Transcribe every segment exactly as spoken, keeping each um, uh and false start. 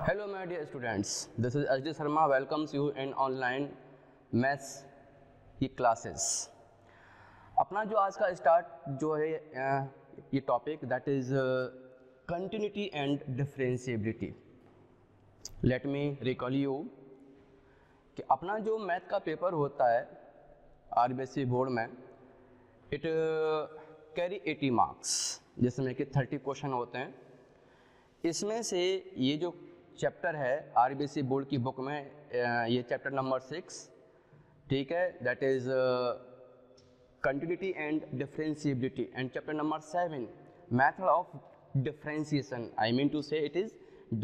Hello my dear students, this is Ajay Sharma welcomes you in online maths की classes। अपना जो आज का स्टार्ट जो है ये topic that is continuity and differentiability. Let me recall you कि अपना जो मैथ का पेपर होता है आरबीएसई बोर्ड में इट कैरी एटी मार्क्स, जिसमें कि थर्टी क्वेश्चन होते हैं। इसमें से ये जो चैप्टर है आरबीएसई बोर्ड की बुक में ये चैप्टर नंबर सिक्स, ठीक है, that is continuity and differentiability, and chapter number seven method of differentiation, I mean to say it is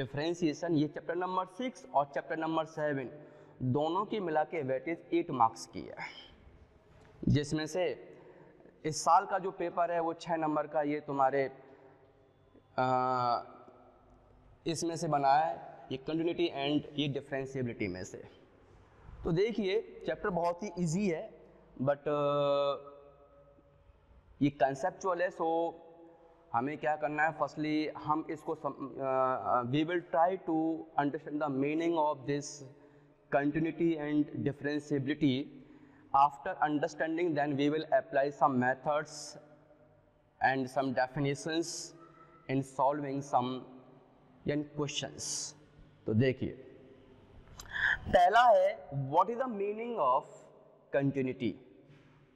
differentiation. ये चैप्टर नंबर सिक्स और चैप्टर नंबर सेवन दोनों की मिला के वेटेज एट मार्क्स की है, जिसमें से इस साल का जो पेपर है वो छः नंबर का ये तुम्हारे इसमें से बना है, ये कंटिन्यूटी एंड ये डिफरेंशिएबिलिटी में से। तो देखिए चैप्टर बहुत ही इजी है, बट ये कंसेप्चुअल है, सो हमें क्या करना है, फर्स्टली हम इसको we will try to understand the meaning of this continuity and differentiability. After understanding, then we will apply some methods and some definitions in solving some questions। तो देखिए पहला है what is the meaning of continuity।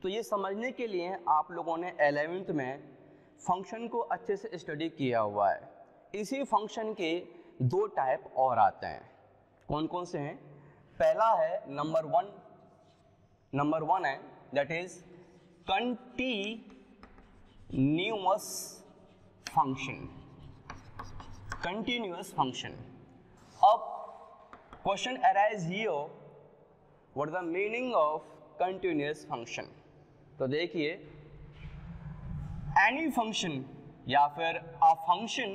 तो ये समझने के लिए आप लोगों ने एलेवेंथ में फंक्शन को अच्छे से स्टडी किया हुआ है। इसी फंक्शन के दो टाइप और आते हैं, कौन कौन से हैं? पहला है नंबर वन, नंबर वन है that is continuous function. Continuous function. अब question arise here, what is the meaning of continuous function. तो देखिए एनी फंक्शन या फिर अ फंक्शन,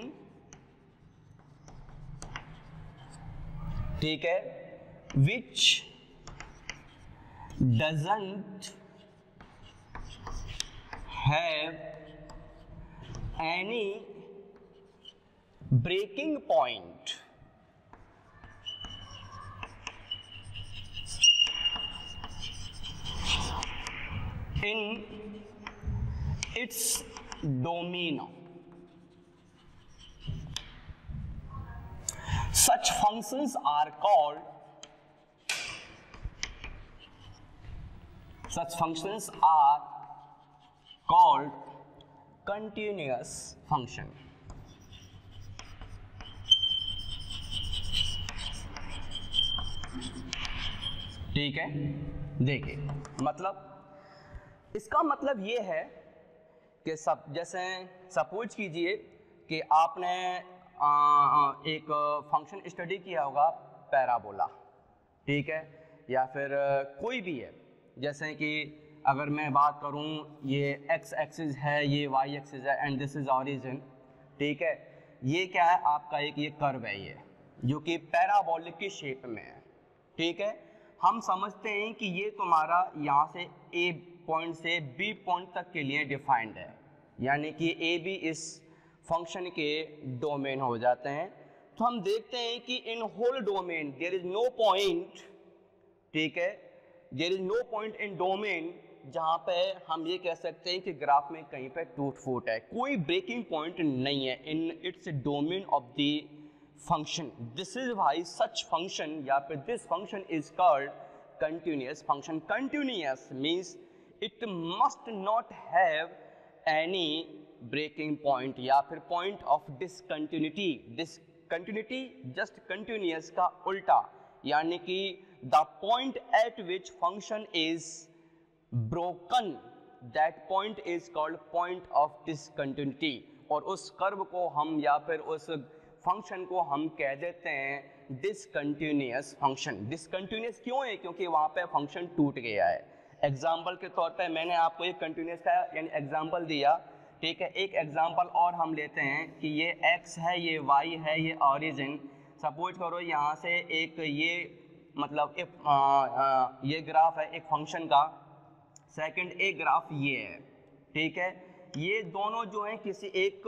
ठीक है, विच doesn't have any breaking point, in its domain, such functions are called Such functions are called continuous function। ठीक है, देखिए मतलब इसका मतलब ये है कि सब जैसे सपोज कीजिए कि आपने आ, एक फंक्शन स्टडी किया होगा पैराबोला, ठीक है, या फिर कोई भी है, जैसे कि अगर मैं बात करूं ये एक्स एक्सिस है, ये वाई एक्सिस है, एंड दिस इज़ ऑरिजिन, ठीक है। ये क्या है आपका एक ये कर्व है, ये जो कि पैराबोलिक की शेप में है, ठीक है। हम समझते हैं कि ये तुम्हारा यहाँ से ए पॉइंट से बी पॉइंट तक के लिए डिफाइंड है, यानी कि ए बी इस फंक्शन के डोमेन हो जाते हैं। तो हम देखते हैं कि in whole domain there is no point, ठीक है, there is no point in domain जहाँ पे हम ये कह सकते हैं कि ग्राफ में कहीं पे टूट फूट है, कोई ब्रेकिंग पॉइंट नहीं है in its domain of the function. This is why such function या फिर this function is called continuous function. Continuous means it must not have any breaking point या फिर point of discontinuity. Discontinuity just continuous का उल्टा, यानी कि the point at which function is broken, that point is called point of discontinuity। और उस curve को हम या फिर उस फंक्शन को हम कह देते हैं discontinuous function। discontinuous क्यों है? क्योंकि वहाँ पे फंक्शन टूट गया है। एग्जाम्पल के तौर पे मैंने आपको एक कंटिन्यूस का यानी एग्जाम्पल दिया, ठीक है। एक एग्जाम्पल और हम लेते हैं कि ये x है, ये y है, ये ऑरिजिन। सपोज करो यहाँ से एक ये मतलब एक आ, आ, ये ग्राफ है एक फंक्शन का, सेकंड एक ग्राफ ये है, ठीक है। ये दोनों जो हैं किसी एक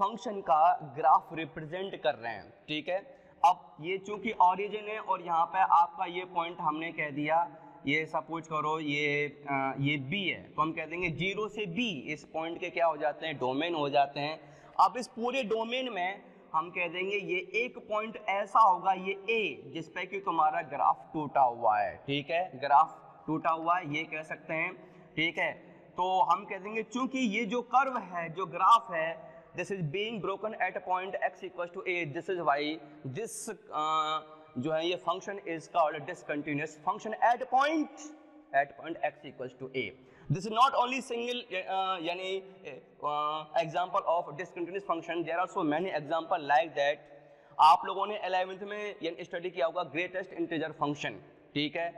फंक्शन का ग्राफ रिप्रेजेंट कर रहे हैं, ठीक है। अब ये चूंकि ऑरिजिन है और यहाँ पे आपका ये पॉइंट हमने कह दिया, ये सपोज करो ये ये बी है, तो हम कह देंगे जीरो से बी इस पॉइंट के क्या हो जाते हैं, डोमेन हो जाते हैं। अब इस पूरे डोमेन में हम कह देंगे ये एक पॉइंट ऐसा होगा, ये ए, जिस पे कि तुम्हारा ग्राफ टूटा हुआ है, ठीक है, ग्राफ टूटा हुआ है, ये कह सकते हैं, ठीक है। तो हम कह देंगे चूंकि ये जो कर्व है, जो ग्राफ है, this is being broken at point x equal to A, this is Y, this जो है ये function is called discontinuous function at point at point x equal to A. This is not only single यानी example of discontinuous function, there are so many example like that. आप लोगों ने eleventh में study किया होगा greatest integer function, ठीक है,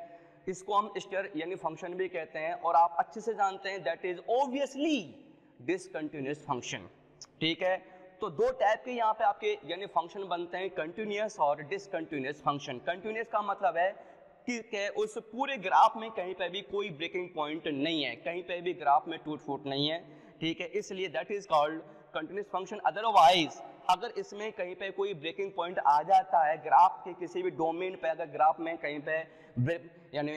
इसको हम स्टेयर यानी फंक्शन भी कहते हैं, और आप अच्छे से जानते हैं that is obviously discontinuous function, ठीक है। तो दो टाइप के यहाँ पे आपके यानी फंक्शन बनते हैं, कंटिन्यूअस और डिसकंटिन्यूअस फंक्शन। कंटिन्यूअस का मतलब है कि, कि उस पूरे ग्राफ में कहीं पे भी कोई ब्रेकिंग पॉइंट नहीं है, कहीं पे भी ग्राफ में टूट फूट नहीं है, ठीक है, इसलिए that is called continuous function. Otherwise अगर इसमें कहीं पे कोई ब्रेकिंग पॉइंट आ जाता है, ग्राफ के किसी भी डोमेन पे अगर ग्राफ में कहीं पे यानी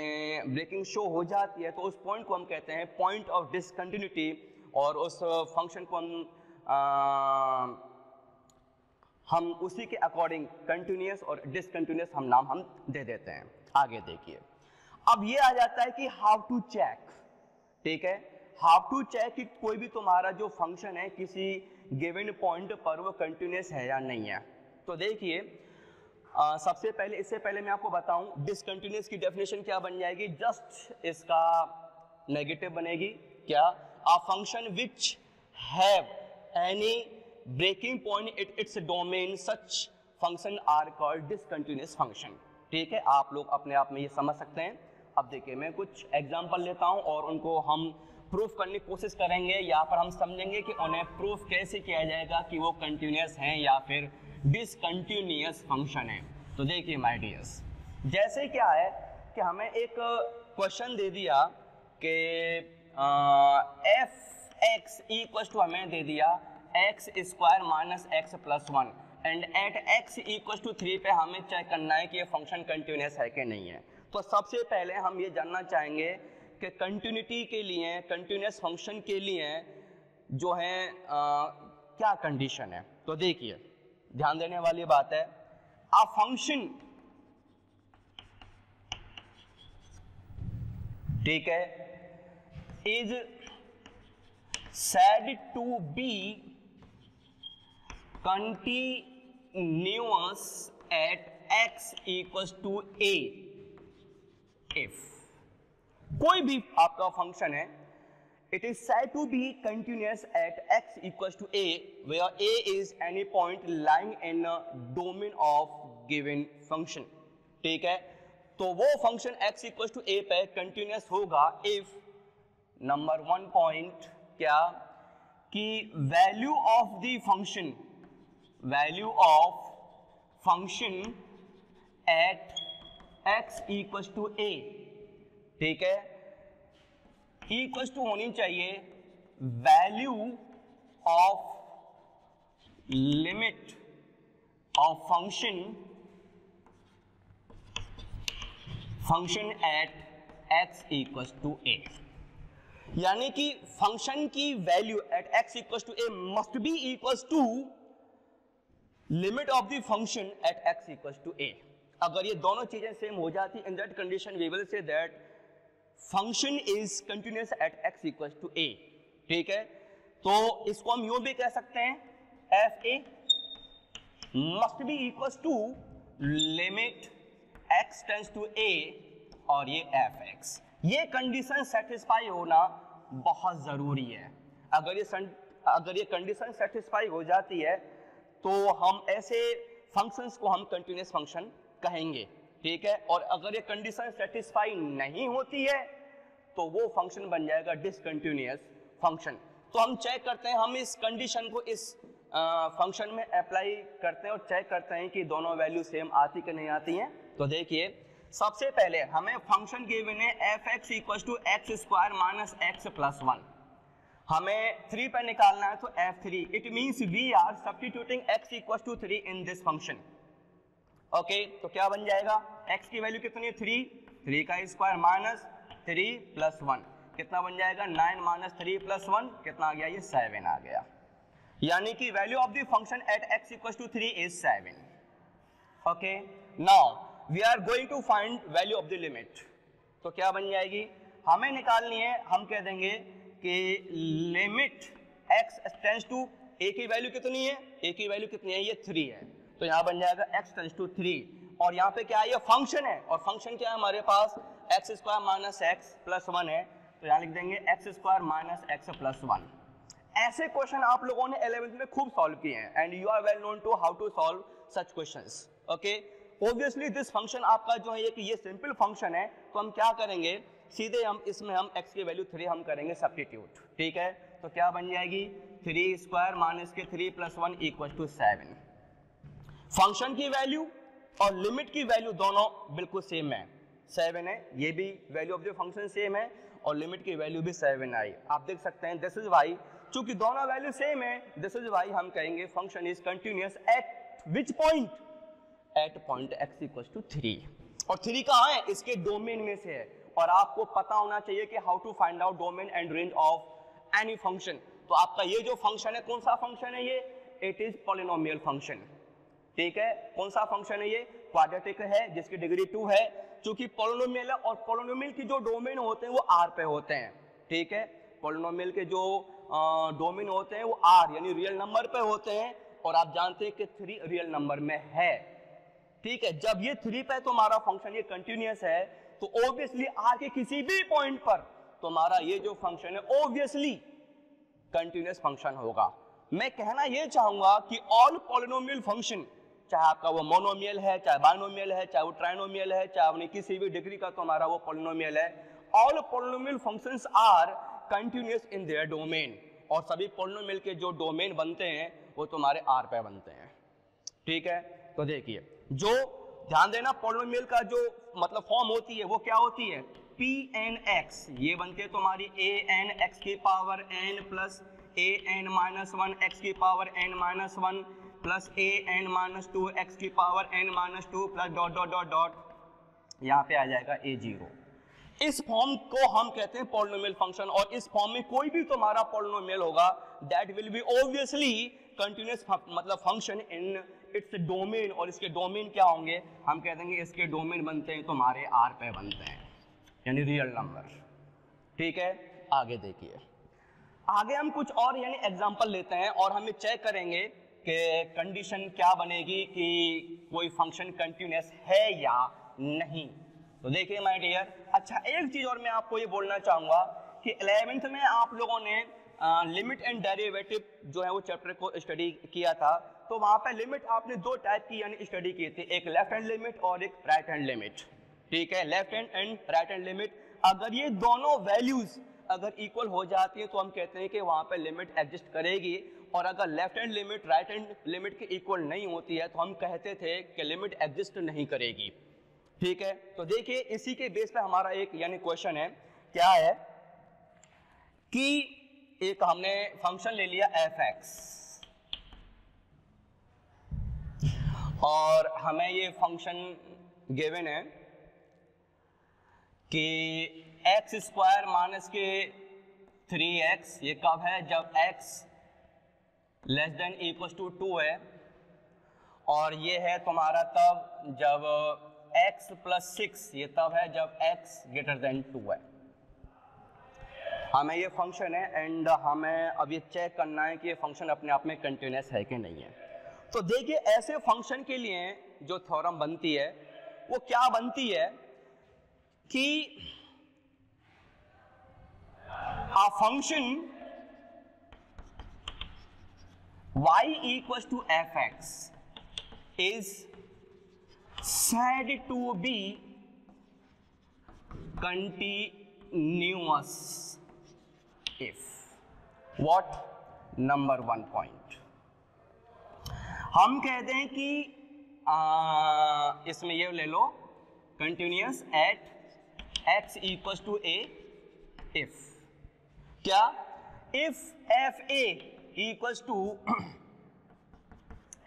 ब्रेकिंग शो हो जाती है, तो उस पॉइंट को हम कहते हैं पॉइंट ऑफ डिसकंटिन्यूटी, और उस फंक्शन को हम आ, हम उसी के अकॉर्डिंग कंटिन्यूअस और डिसकंटिन्यूअस हम नाम हम दे देते हैं। आगे देखिए, अब ये आ जाता है कि हाउ टू चेक, ठीक है, हाउ टू चेक कि कोई भी तुम्हारा जो फंक्शन है किसी गिवन पॉइंट पर वो कंटिन्यूअस है या नहीं है। तो देखिए सबसे पहले, इससे पहले मैं आपको बताऊं डिसकंटिन्यूअस की डेफिनेशन क्या बन जाएगी, जस्ट इसका नेगेटिव बनेगी, क्या, a function which have any breaking point it it's domain, such function are called discontinuous function, ठीक है। आप लोग अपने आप में ये समझ सकते हैं। अब देखिए मैं कुछ एग्जाम्पल लेता हूँ और उनको हम प्रूफ करने की कोशिश करेंगे, यहाँ पर हम समझेंगे कि उन्हें प्रूफ कैसे किया जाएगा कि वो कंटिन्यूअस हैं या फिर डिसकंटिन्यूअस फंक्शन है। तो देखिए माय डियर्स, जैसे क्या है कि हमें एक क्वेश्चन दे दिया कि एफ एक्स इक्वल टू हमें दे दिया x square minus x plus one and at x equal to three पे हमें चेक करना है कि ये फंक्शन कंटिन्यूअस है कि नहीं है। तो सबसे पहले हम ये जानना चाहेंगे कि कंटिन्यूटी के लिए, कंटिन्यूअस फंक्शन के लिए जो है आ, क्या कंडीशन है। तो देखिए ध्यान देने वाली बात है, अ फंक्शन, ठीक है, is said to be continuous at x equal to a if कोई भी आपका फंक्शन है, it is said to be continuous at x equal to a where a is any point lying in domain of given function, ठीक है। तो वो function x equal to a पे continuous होगा इफ नंबर वन पॉइंट क्या कि value of the function, value of function at x equal to a, ठीक है, इक्वल टू होनी चाहिए value of limit of function function at x equal to a, यानी कि फंक्शन की value at x equal to a must be equal to limit of the function at x equal to a. अगर ये दोनों चीजें same हो जाती, in that condition we will say that function is continuous at x equal to a, ठीक है। तो इसको हम यूं भी कह सकते हैं f a must be equal to limit x tends to a और ये एफ एक्स। ये कंडीशन सेटिस्फाई होना बहुत जरूरी है। अगर ये अगर ये कंडीशन सेटिस्फाई हो जाती है तो हम ऐसे फंक्शंस को हम कंटिन्यूअस फंक्शन कहेंगे, ठीक है। और अगर ये कंडीशन सेटिस्फाई नहीं होती है तो वो फंक्शन बन जाएगा डिसकंटिन्यूअस फंक्शन। तो हम चेक करते हैं, हम इस कंडीशन को इस फंक्शन में अप्लाई करते हैं और चेक करते हैं कि दोनों वैल्यू सेम आती कि नहीं आती हैं। तो देखिए सबसे पहले हमें फंक्शन गिवन है f x equal to x square minus x plus one, हमें थ्री पर निकालना है तो f three, it means we are substituting x equal to three in this function, okay, तो क्या बन जाएगा, x की वैल्यू कितनी है थ्री, थ्री का square minus three plus one कितना बन जाएगा, nine minus three plus one कितना आ गया, ये सेवन आ गया। यानी कि value of the function at x equals to three is seven. Okay, now we are going to find value of the limit. तो क्या बन जाएगी, हमें निकालनी है, हम कह देंगे कि limit x tends to a की वैल्यू कितनी है, a की वैल्यू कितनी है, ये थ्री है, तो यहाँ बन जाएगा x टेंड्स टू थ्री, और यहाँ पे क्या है, ये फंक्शन है, और फंक्शन क्या है हमारे पास, x square minus x plus one है, तो यहाँ लिख देंगे x square minus x plus one. ऐसे क्वेश्चन आप लोगों ने इलेवेंथ में खूब सॉल्व किए हैं, and you are well known to how to solve such questions. Okay, obviously this function आपका जो है कि ये सिंपल फंक्शन है, तो हम क्या करेंगे, सीधे हम इसमें हम x की वैल्यू थ्री हम करेंगे सब्स्टिट्यूट, ठीक है, तो क्या बन जाएगी, थ्री स्क्वायर माइनस के three plus one equal to seven. Function की वैल्यू और लिमिट की वैल्यू दोनों बिल्कुल सेम है, सेवन है, ये भी value of the function same है और लिमिट की वैल्यू भी सेवन आई। आप देख सकते हैं दिस इज वाई, चूंकि दोनों वैल्यू सेम है, दिस इज वाई हम कहेंगे function is continuous at which point, at point x equal to three, और थ्री कहाँ है, इसके डोमेन में से है, और आपको पता होना चाहिए कि how to find out domain and range of any function. तो आपका ये जो फंक्शन है, कौन सा फंक्शन है ये, इट इज पॉलिनोमियल फंक्शन, ठीक है, कौन सा फंक्शन है ये, क्वाड्रेटिक है जिसकी डिग्री टू है, चूंकि पॉलिनोमियल और पॉलिनोमियल की जो डोमेन होते हैं वो आर पे होते हैं, ठीक है, पॉलिनोमियल के जो डोमेन होते हैं वो आर यानी रियल नंबर पे होते हैं, और आप जानते हैं कि थ्री रियल नंबर में है, ठीक है, जब ये थ्री पे तुम्हारा फंक्शन ये कंटिन्यूअस है, तो ऑब्वियसली आर के किसी भी पॉइंट पर तुम्हारा ये जो फंक्शन है ऑब्वियसली कंटिन्यूअस फंक्शन होगा। मैं कहना ये चाहूंगा कि ऑल पॉलिनोमियल फंक्शन, चाहे आपका वो मोनोमियल है, चाहे बाइनोमियल है, चाहे वो ट्राइनोमियल है, चाहे अपनी किसी भी डिग्री का तुम्हारा वो पॉलिनोमियल है, all polynomial functions are continuous in their domain, और सभी पॉलिनोमियल के जो डोमेन बनते हैं वो तुम्हारे आर पे बनते हैं, ठीक है। तो देखिए, जो ध्यान देना, पॉलिनोमियल का जो मतलब फॉर्म होती है वो क्या होती है, पी एन एक्स, ये बनते हैं तुम्हारी ए एन एक्स की power n plus a n minus one x की power n minus one plus a n minus two x की power n minus two plus dot dot dot dot, यहाँ पे आ जाएगा ए जीरो। इस form को हम कहते हैं पॉलिनोमियल फंक्शन, और इस फॉर्म में कोई भी तुम्हारा पॉलिनोमियल होगा that will be obviously continuous मतलब फंक्शन इन इट्स डोमेन, और इसके डोमेन क्या होंगे, हम कह देंगे इसके डोमेन बनते हैं तुम्हारे आर पे बनते हैं, यानी रियल नंबर, ठीक है। आगे देखिए, आगे हम कुछ और यानी एग्जाम्पल लेते हैं, और हमें चेक करेंगे कि कंडीशन क्या बनेगी कि कोई फंक्शन कंटिन्यूअस है या नहीं। तो देखिए माय डियर, अच्छा एक चीज़ और मैं आपको ये बोलना चाहूँगा कि इलेवेंथ में आप लोगों ने लिमिट एंड डेरिवेटिव जो है वो चैप्टर को स्टडी किया था, तो वहाँ पे लिमिट आपने दो टाइप की यानी स्टडी की थी, एक लेफ्ट हैंड लिमिट और एक राइट हैंड लिमिट, ठीक है। Left hand and right hand limit, अगर ये दोनों वैल्यूज़ अगर इक्वल हो जाती है तो हम कहते हैं कि वहाँ पे लिमिट एग्जिस्ट करेगी, और अगर left hand limit right hand limit के इक्वल नहीं होती है तो हम कहते थे कि लिमिट एग्जिस्ट नहीं करेगी, ठीक है। तो देखिए इसी के बेस पे हमारा एक यानी क्वेश्चन है, क्या है कि एक हमने फंक्शन ले लिया एफ एक्स, और हमें ये फंक्शन गिवन है कि एक्स स्क्वायर माइनस के थ्री एक्स, ये कब है, जब x less than equal to two है, और ये है तुम्हारा तब जब एक्स प्लस सिक्स, ये तब है जब एक्स ग्रेटर देन टू है। हमें ये फंक्शन है एंड हमें अब ये चेक करना है कि ये फंक्शन अपने आप में कंटिन्यूस है कि नहीं है। तो देखिए ऐसे फंक्शन के लिए जो थ्योरम बनती है वो क्या बनती है कि a function y equals to f(x) is said to be continuous if what number one point, हम कहते हैं कि आ, इसमें ये ले लो continuous at x equals to a if, क्या if f a equals to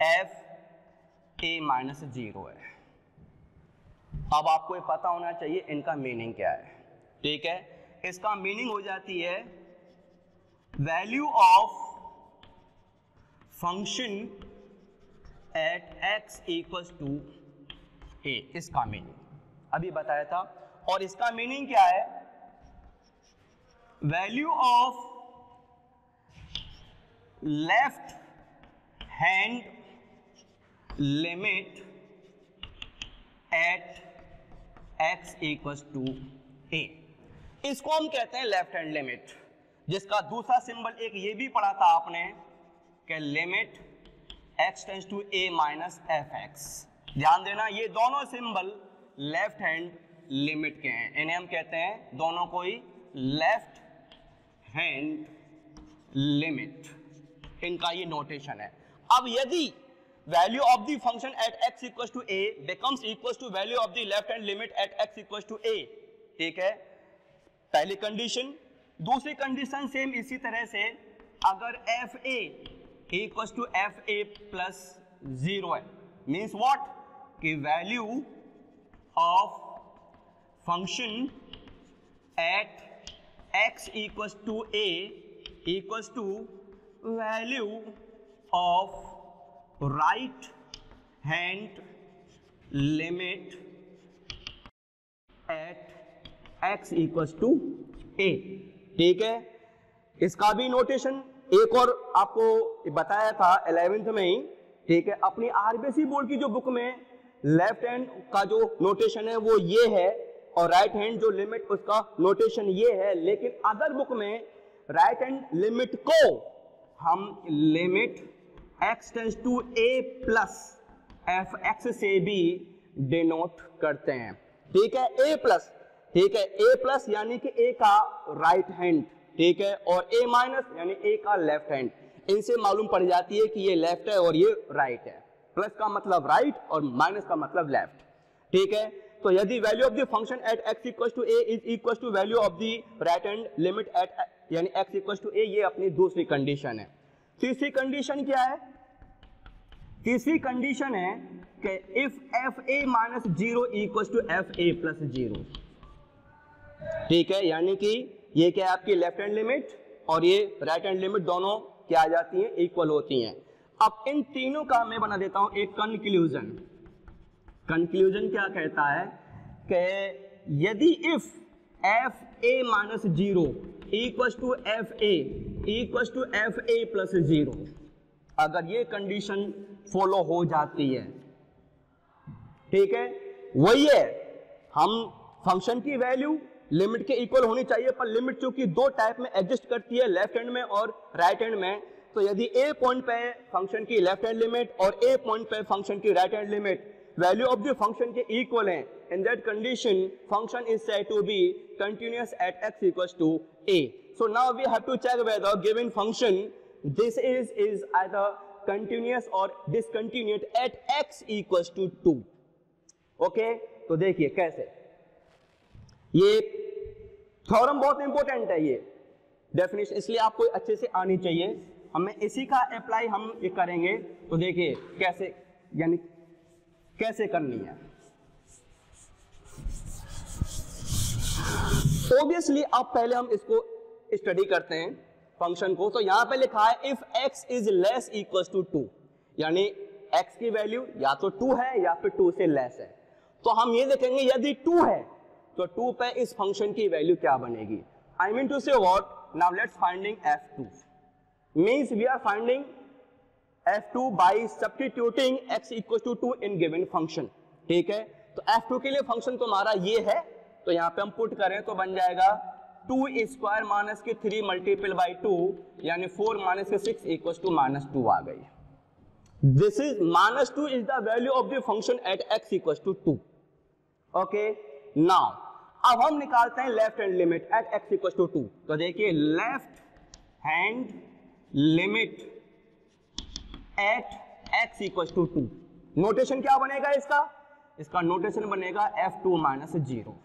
f a minus zero है, अब आपको ये पता होना चाहिए इनका मीनिंग क्या है, ठीक है। इसका मीनिंग हो जाती है value of function at x equals to a, इसका मीनिंग अभी बताया था। और इसका मीनिंग क्या है, value of left hand limit at x equals to a, इसको हम कहते हैं लेफ्ट हैंड लिमिट, जिसका दूसरा सिंबल एक ये भी पढ़ा था आपने कि limit x tends to a minus f x. ध्यान देना ये दोनों सिंबल लेफ्ट हैंड लिमिट के हैं, इन्हें हम कहते हैं दोनों को ही लेफ्ट हैंड लिमिट, इनका ये नोटेशन है। अब यदि value of the function at x equal to a becomes equal to value of the left hand limit at x equal to a, ठीक है, पहली कंडीशन। दूसरी कंडीशन सेम इसी तरह से अगर f a equal to f a plus zero है, means what कि value of function at x equal to a equal to value of right hand limit at x equals to a, ठीक है। इसका भी नोटेशन एक और आपको बताया था इलेवेंथ में ही, ठीक है। अपनी आरबीएसई बोर्ड की जो बुक में लेफ्ट हैंड का जो नोटेशन है वो ये है, और राइट हैंड जो लिमिट उसका नोटेशन ये है, लेकिन अदर बुक में राइट हैंड लिमिट को हम limit x tends to a plus f x से भी डिनोट करते हैं, ठीक है, a प्लस, ठीक है, a प्लस यानी कि a का राइट हैंड, ठीक है, और a माइनस यानी a का लेफ्ट हैंड। इनसे मालूम पड़ जाती है कि ये लेफ्ट है और ये राइट है, प्लस का मतलब राइट और माइनस का मतलब लेफ्ट, ठीक है। तो यदि value of the function at x equal to a is equal to value of the right hand limit at यानी x इक्वल टू a, ये अपनी दूसरी कंडीशन है। तीसरी कंडीशन क्या है, तीसरी कंडीशन है कि if f a minus zero equal to f a plus zero, ठीक है, यानी कि ये क्या है आपकी लेफ्ट हैंड लिमिट और ये राइट हैंड लिमिट दोनों क्या आ जाती हैं, इक्वल होती हैं। अब इन तीनों का मैं बना देता हूं एक कंक्लूजन। कंक्लूजन क्या कहता है कि यदि if f a minus zero equal to f a equal to f a plus zero, अगर ये कंडीशन फॉलो हो जाती है, ठीक है, वही है, हम फंक्शन की वैल्यू लिमिट के इक्वल होनी चाहिए, पर लिमिट चूंकि दो टाइप में एग्जिस्ट करती है, लेफ्ट हैंड में और राइट हैंड में। तो यदि ए पॉइंट पे फंक्शन की लेफ्ट हैंड लिमिट और ए पॉइंट पे फंक्शन की right hand limit value of the function के इक्वल है, in that condition function is said to be continuous at x equals to a. So now we have to check whether given function this is is either continuous or discontinuous at x equals to two, okay? तो देखिए कैसे, ये theorem बहुत important है, ये definition इसलिए आपको अच्छे से आनी चाहिए, हमें इसी का अप्लाई हम ये करेंगे। तो देखिए कैसे, यानी कैसे करनी है। ऑब्वियसली आप पहले हम इसको स्टडी करते हैं फंक्शन को। तो यहां पे लिखा है if x is less equal to two, यानी x की वैल्यू या तो टू है या फिर टू से लेस है। तो हम ये देखेंगे यदि टू है तो टू पे इस फंक्शन की वैल्यू क्या बनेगी। आई मीन टू से what, now let's finding f two, means we are finding f two by substituting x equal to two in given function, ठीक है। तो एफ टू के लिए फंक्शन तुम्हारा ये है, तो यहाँ पे हम पुट करें तो बन जाएगा टू स्क्वायर माइनस के थ्री मल्टीपल बाई टू यानी फोर माइनस के six equal to minus two आ गई। This is minus two is the value of the function at x equal to two, okay. Now अब हम निकालते हैं left hand limit at x equal to two. तो देखिए left hand limit at x equal to two, notation क्या बनेगा इसका, इसका नोटेशन बनेगा F two minus zero,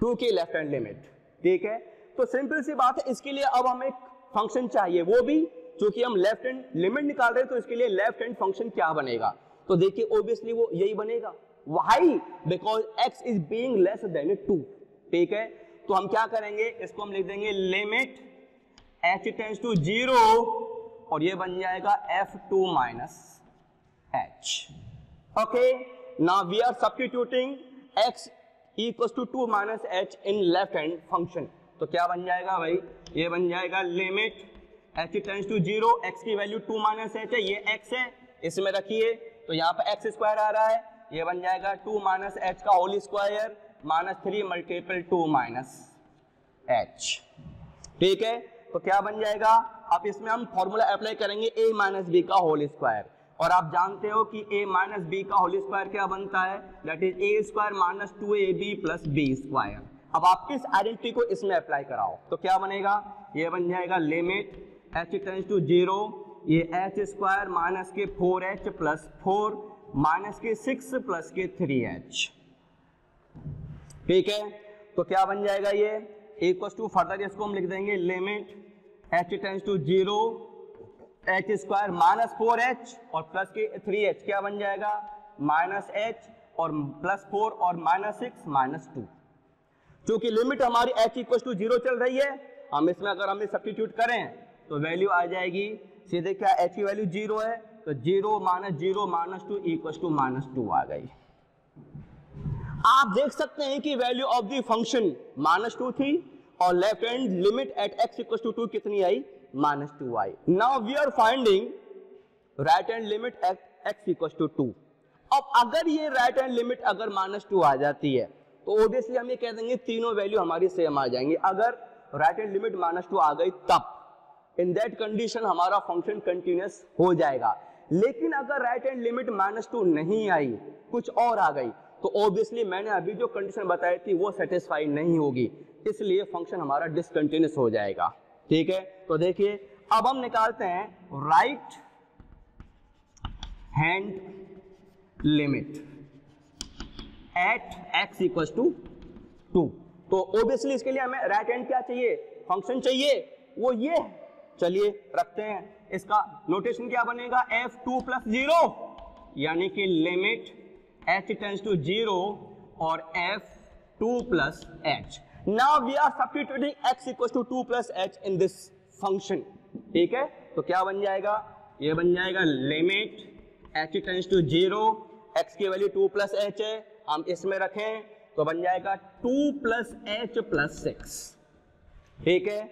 two की लेफ्ट हैंड लिमिट, ठीक है। तो सिंपल सी बात है, इसके लिए अब हमें एक फंक्शन चाहिए, वो भी क्योंकि हम लेफ्ट हैंड लिमिट निकाल रहे हैं, तो इसके लिए लेफ्ट हैंड फंक्शन क्या बनेगा। तो देखिए ऑब्वियसली वो यही बनेगा, why because x is being less than two. ठीक है, तो हम क्या करेंगे, इसको हम लिख देंगे limit h tends to zero और ये बन जाएगा f two minus h. Okay, now we are substituting x equal to two minus h in left hand function. तो क्या बन जाएगा भाई, ये बन जाएगा limit h tends to zero, x की वैल्यू टू माइनस एच है, ये एक्स है, इसमें रखिए तो यहाँ पे एक्स स्क्वायर आ रहा है, ये बन जाएगा टू माइनस एच का whole square minus three multiple two minus h. ठीक है, तो क्या बन जाएगा, अब इसमें हम फॉर्मूला अप्लाई करेंगे ए माइनस बी का होल स्क्वायर, और आप जानते हो कि ए माइनस बी का होल स्क्वायर क्या बनता है, that is a square minus two a b plus b square. अब आप इस आइडेंटिटी को इसमें अप्लाई कराओ तो क्या बनेगा, ये बन जाएगा limit h tends to zero, ये एच स्क्वायर माइनस के four h plus four minus के सिक्स प्लस के थ्री एच। ठीक है, तो क्या बन जाएगा ये इक्वल टू, फर्दर इसको हम लिख देंगे limit h tends to zero h square minus four h और प्लस के थ्री एच, क्या बन जाएगा माइनस एच और प्लस फोर और माइनस सिक्स माइनस टू। चूंकि लिमिट हमारी एच इक्वल टू जीरो चल रही है, हम इसमें अगर हमें सब्स्टिट्यूट करें तो वैल्यू आ जाएगी सीधे, क्या h की वैल्यू जीरो है तो zero minus zero minus two equal to minus two आ गई। आप देख सकते हैं कि value of the function minus two थी और left hand limit at x equal to two कितनी आई, माइनस टू आई। Now we are finding right hand limit at x equal to two. अब अगर ये राइट हैंड लिमिट अगर minus two आ जाती है तो ऑब्वियसली हम ये कह देंगे तीनों वैल्यू हमारी सेम आ जाएंगी। अगर right hand limit minus two आ गई तब इन दैट कंडीशन हमारा फंक्शन कंटिन्यूस हो जाएगा, लेकिन अगर right hand limit minus two नहीं आई, कुछ और आ गई, तो ऑब्वियसली मैंने अभी जो कंडीशन बताई थी वो सेटिस्फाई नहीं होगी, इसलिए फंक्शन हमारा डिसकंटिन्यूस हो जाएगा। ठीक है, तो देखिए अब हम निकालते हैं right hand limit at x equal to two. तो ऑब्वियसली इसके लिए हमें राइट हैंड क्या चाहिए, फंक्शन चाहिए, वो ये चलिए रखते हैं। इसका नोटेशन क्या बनेगा, एफ टू प्लस जीरो यानी कि limit h tends to zero और f two plus h. Now we are substituting x equal to two plus h in this function. ठीक है, तो क्या बन जाएगा, ये बन जाएगा limit h tends to zero, x की वैल्यू टू प्लस एच है, हम इसमें रखें तो बन जाएगा two plus h plus six. ठीक है,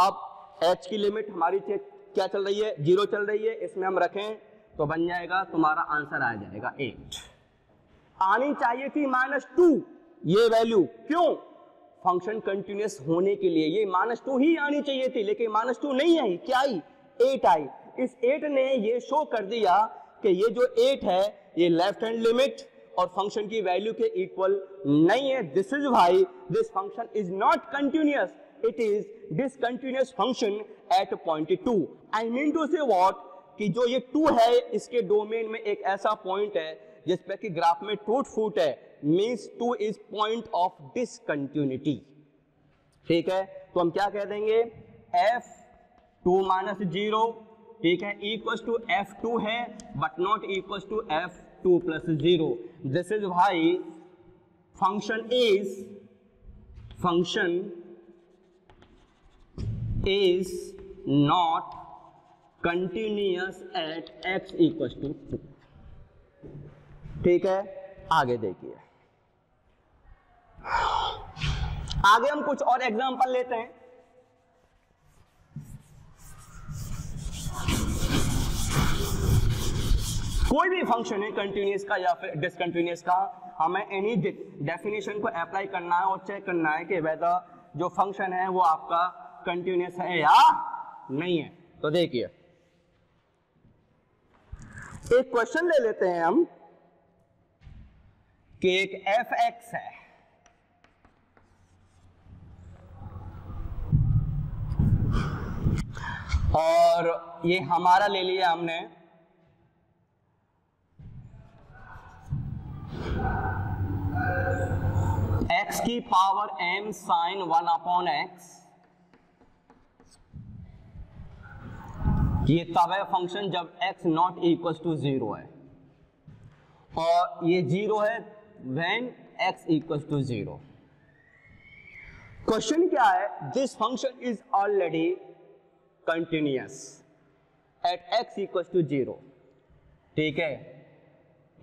अब h की लिमिट हमारी क्या चल रही है, जीरो चल रही है, इसमें हम रखें तो बन जाएगा तुम्हारा आंसर आ जाएगा एट। आनी चाहिए थी माइनस टू ये वैल्यू, क्यों, फंक्शन कंटिन्यूस होने के लिए ये माइनस टू ही आनी चाहिए थी, लेकिन माइनस टू नहीं आई, क्या आई, एट आई। इस एट ने ये शो कर दिया कि ये जो एट है ये लेफ्ट हैंड लिमिट और फंक्शन की वैल्यू के इक्वल नहीं है। This is why this function is not continuous, it is discontinuous function at point two. I mean to say what कि जो ये टू है इसके डोमेन में एक ऐसा पॉइंट है जिस पे कि ग्राफ में टूट फूट है, means two is point of discontinuity. ठीक है, तो हम क्या कह देंगे एफ टू माइनस जीरो, ठीक है, इक्वल टू एफ टू है but not equal to f two plus zero. This is why function is function is not continuous at x equals to two. ठीक है, आगे देखिए, आगे हम कुछ और एग्जाम्पल लेते हैं। कोई भी फंक्शन है कंटिन्यूस का या फिर डिसकंटिन्यूस का, हमें इन्हीं डेफिनेशन को अप्लाई करना है और चेक करना है कि वेदर जो फंक्शन है वो आपका कंटिन्यूअस है या नहीं है। तो देखिए एक क्वेश्चन ले लेते हैं हम कि एक एफ एक्स है, और ये हमारा ले लिया हमने एक्स की power m sine one upon x. ये तब है फंक्शन जब x not equal to zero है, और ये जीरो है when x equal to zero. Question क्या है, this function is already continuous at x equal to zero, ठीक है,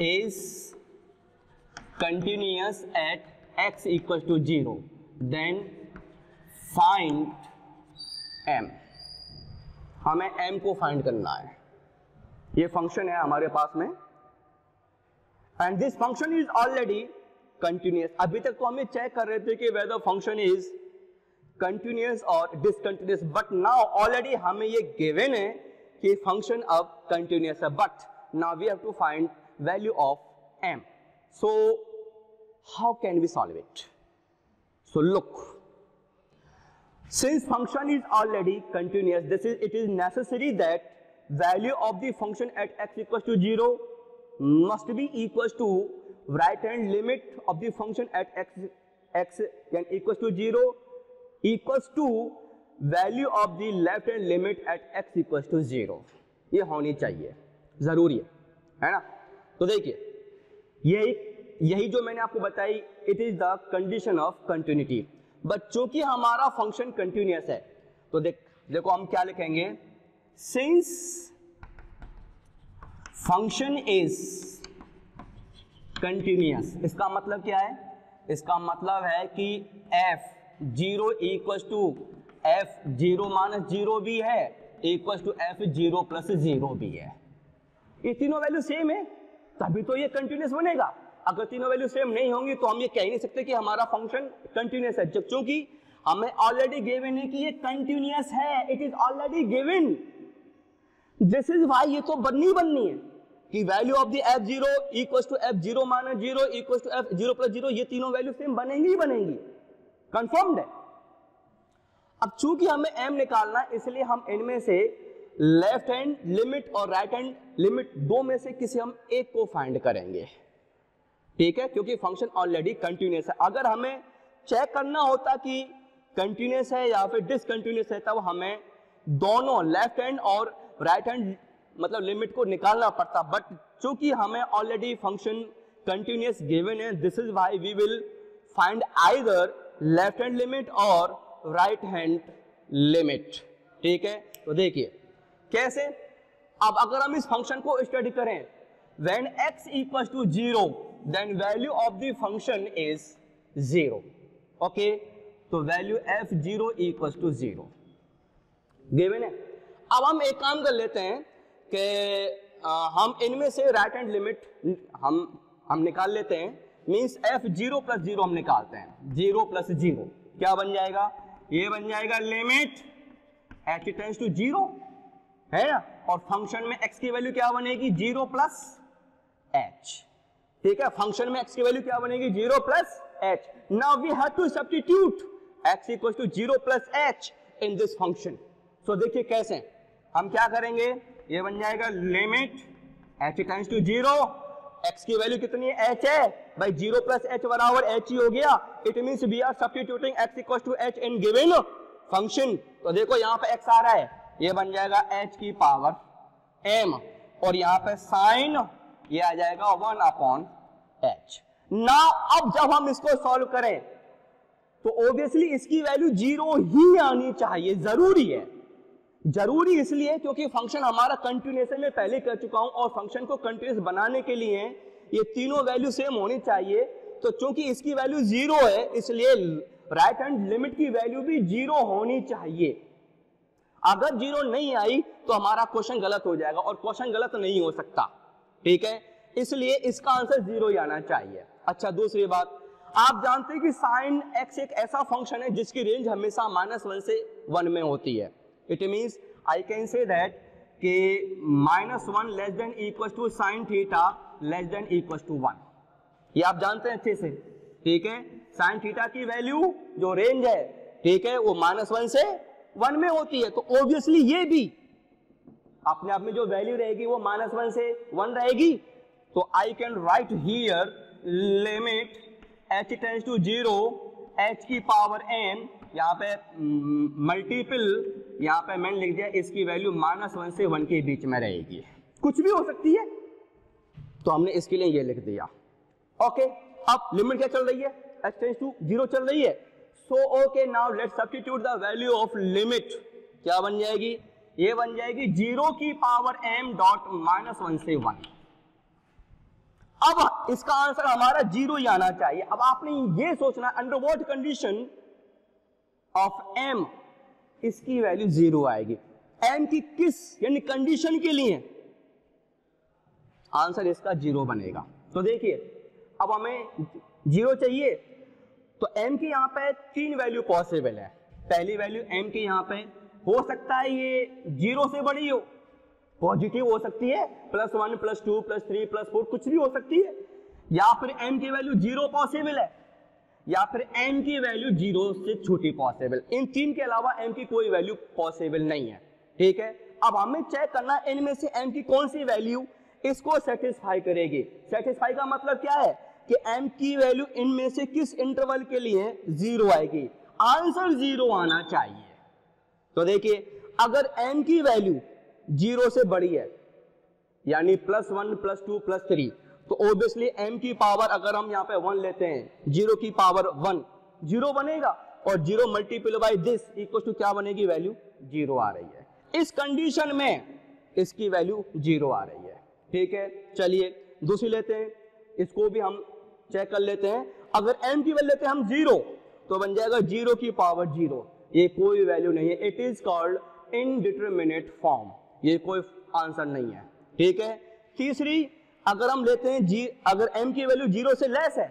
is continuous at x equal to zero, then find M. हमें M को फाइंड करना है, ये फंक्शन है हमारे पास में, and this function is already continuous. अभी तक तो हमें चेक कर रहे थे कि वेदर फंक्शन इज कंटिन्यूअस और डिसकंटिन्यूअस, बट नाउ ऑलरेडी हमें ये गिवन है कि फंक्शन अब कंटिन्यूअस है, but now we have to find value of M. So how can we solve it? So look, since function is already continuous, this is, it is necessary that value of the function at x equals to zero must be equals to right hand limit of the function at x x can equals to zero equals to value of the left hand limit at x equals to zero. ये होनी चाहिए, जरूरी है, है ना? तो देखिए, यही यही जो मैंने आपको बताई, it is the condition of continuity. But चूंकि हमारा फंक्शन कंटिन्यूअस है, तो देख देखो हम क्या लिखेंगे, सिंस फंक्शन इज कंटिन्यूअस, इसका मतलब क्या है? इसका मतलब है कि f zero equal to f zero minus zero भी है, equal to f zero plus zero भी है। ये तीनों वैल्यू सेम है तभी तो ये कंटिन्यूअस बनेगा, अगर तीनों वैल्यू सेम नहीं होंगी तो हम ये कह ही नहीं सकते कि हमारा फंक्शन कंटिन्यूअस है, क्योंकि हमें ऑलरेडी गिवन है कि ये कंटिन्यूअस है, it is already given. This is why ये तो बननी बननी है कि value of the f zero equal to f zero minus zero equal to f zero plus zero, ये तीनों वैल्यू सेम बनेंगी ही बनेंगी, कंफर्म्ड है। अब चूंकि हमें एम निकालना, इसलिए हम इनमें से लेफ्ट हैंड लिमिट और राइट हैंड लिमिट दो में से किसी हम एक को फाइंड करेंगे, ठीक है, क्योंकि फंक्शन ऑलरेडी कंटिन्यूअस है। अगर हमें चेक करना होता कि कंटिन्यूअस है या फिर डिसकंटिन्यूअस है, तब हमें दोनों लेफ्ट हैंड और राइट हैंड मतलब लिमिट को निकालना पड़ता, बट चूंकि हमें ऑलरेडी फंक्शन कंटिन्यूअस गिवन है, this is why we will find either left hand limit और राइट हैंड लिमिट, ठीक है। तो देखिए कैसे, अब अगर हम इस फंक्शन को स्टडी करें, when x equals to zero then value of the function is zero, okay, तो value f zero equals to zero given है। अब हम एक काम कर लेते हैं कि हम इनमें से right hand limit हम हम निकाल लेते हैं, means f zero plus zero हम निकालते हैं, जीरो plus जीरो क्या बन जाएगा, ये बन जाएगा limit h tends to zero, है ना, और function में x की value क्या बनेगी, जीरो plus h, ठीक है, फंक्शन में x की वैल्यू क्या बनेगी, zero plus h। Now we have to substitute x equal to zero plus h in this function. So देखिए कैसे, हम क्या करेंगे, ये बन जाएगा limit h tends to zero, x की वैल्यू कितनी है, h है, भाई जीरो प्लस h बराबर h ही हो गया, it means we are substituting x equal to h in given function. तो देखो यहाँ पे x आ रहा है, ये बन जाएगा h की पावर m, और यहाँ पे साइन ये आ जाएगा वन अपॉन h। नाउ अब जब हम इसको सॉल्व करें तो ऑब्वियसली इसकी वैल्यू जीरो ही आनी चाहिए, जरूरी है, जरूरी इसलिए क्योंकि फंक्शन हमारा कंटिन्यूअस है, मैं पहले कर चुका हूं, और फंक्शन को कंटिन्यूअस बनाने के लिए ये तीनों वैल्यू सेम होनी चाहिए। तो चूंकि इसकी वैल्यू जीरो है, इसलिए राइट हैंड लिमिट की वैल्यू भी जीरो होनी चाहिए, अगर जीरो नहीं आई तो हमारा क्वेश्चन गलत हो जाएगा, और क्वेश्चन गलत नहीं हो सकता, ठीक है, इसलिए इसका आंसर जीरो ही आना चाहिए। अच्छा, दूसरी बात, आप जानते हैं कि साइन एक्स एक ऐसा फंक्शन है जिसकी रेंज हमेशा माइनस वन से वन में होती है, it means I can say that कि minus one less than equal to sine theta less than equal to one, ये आप जानते हैं अच्छे से, ठीक है। साइन थीटा की वैल्यू जो रेंज है, ठीक है, वो माइनस वन से वन में होती है, तो ऑब्वियसली ये भी अपने आप में जो वैल्यू रहेगी वो माइनस वन से वन रहेगी। तो I can write here limit h tends to zero h की पावर n, यहाँ पे मल्टीपल यहाँ पे मैंने लिख दिया, इसकी वैल्यू माइनस वन से वन के बीच में रहेगी, कुछ भी हो सकती है, तो हमने इसके लिए ये लिख दिया, ओके। अप, लिमिट क्या चल रही है, x टेंड्स टू जीरो चल रही है। So okay now let's substitute the value of limit, क्या बन जाएगी, ये बन जाएगी जीरो की power m dot minus one से वन। अब इसका आंसर हमारा जीरो ही आना चाहिए। अब आपने ये सोचना under what condition of m इसकी वैल्यू जीरो आएगी, m की किस यानी कंडीशन के लिए आंसर इसका जीरो बनेगा। तो देखिए अब हमें जीरो चाहिए तो m की यहाँ पे तीन वैल्यू पॉसिबल है। पहली वैल्यू m की यहाँ पे हो सकता है ये जीरो से बड़ी हो, पॉजिटिव हो सकती है, plus one plus two plus three plus four कुछ भी हो सकती है, या फिर m की वैल्यू जीरो पॉसिबल है, या फिर m की वैल्यू जीरो से छोटी पॉसिबल। इन तीन के अलावा m की कोई वैल्यू पॉसिबल नहीं है, ठीक है। अब हमें चेक करना इनमें से m की कौन सी वैल्यू इसको सेटिस्फाई करेगी। सेटिस्फाई का मतलब क्या है कि m की वैल्यू इनमें से किस इंटरवल के लिए जीरो आएगी, आंसर जीरो आना चाहिए। तो देखिए अगर m की वैल्यू जीरो से बड़ी है यानी plus one plus two plus three, तो ऑब्वियसली m की पावर अगर हम यहाँ पे वन लेते हैं, जीरो की पावर वन जीरो बनेगा, और zero multiply by this equal to क्या बनेगी, वैल्यू जीरो आ रही है। इस कंडीशन में इसकी वैल्यू जीरो आ रही है, ठीक है। चलिए दूसरी लेते हैं, इसको भी हम चेक कर लेते हैं। अगर m की वैल्यू लेते हैं हम जीरो तो बन जाएगा जीरो की पावर जीरो, ये कोई वैल्यू नहीं है, it is called indeterminate form, ये कोई आंसर नहीं है, ठीक है। तीसरी अगर हम लेते हैं जी, अगर m की वैल्यू जीरो से लेस है,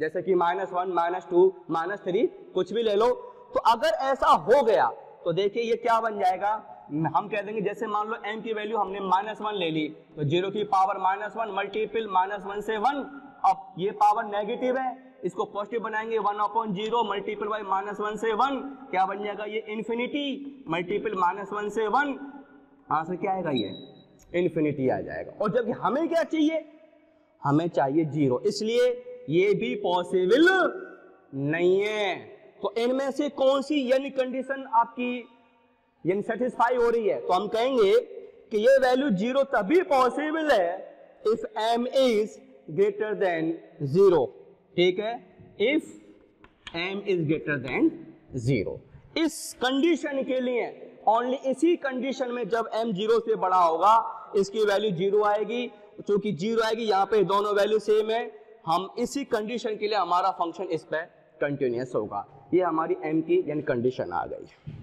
जैसे कि minus one minus two minus three कुछ भी ले लो, तो अगर ऐसा हो गया तो देखिए ये क्या बन जाएगा, हम कह देंगे जैसे मान लो m की वैल्यू हमने माइनस वन ले ली, तो जीरो की power minus one multiple minus one से वन। अब ये पावर नेगेटिव है, इसको पॉजिटिव बनाएंगे, one upon zero multiple by minus one से वन, क्या बन जाएगा ये इन्फिनिटी मल्टीपल माइनस वन से वन, आंसर क्या आएगा, ये इन्फिनिटी आ जाएगा। और जबकि हमें क्या चाहिए, हमें चाहिए जीरो, इसलिए ये भी पॉसिबल नहीं है। तो इनमें से कौन सी यानी कंडीशन आपकी यानी सेटिस्फाई हो रही है, तो हम कहेंगे कि ये वैल्यू जीरो तभी पॉसिबल है if m is greater than zero, ठीक है, if m is greater than zero. इस कंडीशन के लिए ओनली इसी कंडीशन में जब m जीरो से बड़ा होगा इसकी वैल्यू जीरो आएगी, क्योंकि जीरो आएगी, यहाँ पे दोनों वैल्यू सेम है, हम इसी कंडीशन के लिए हमारा फंक्शन इस पर कंटिन्यूस होगा। ये हमारी m की यानी कंडीशन आ गई।